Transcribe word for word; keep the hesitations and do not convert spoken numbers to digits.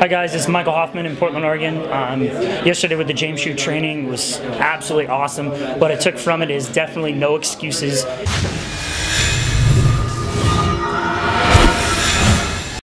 Hi guys, it's Michael Hoffman in Portland, Oregon. Um, yesterday with the James Hsu training was absolutely awesome. What I took from it is definitely no excuses.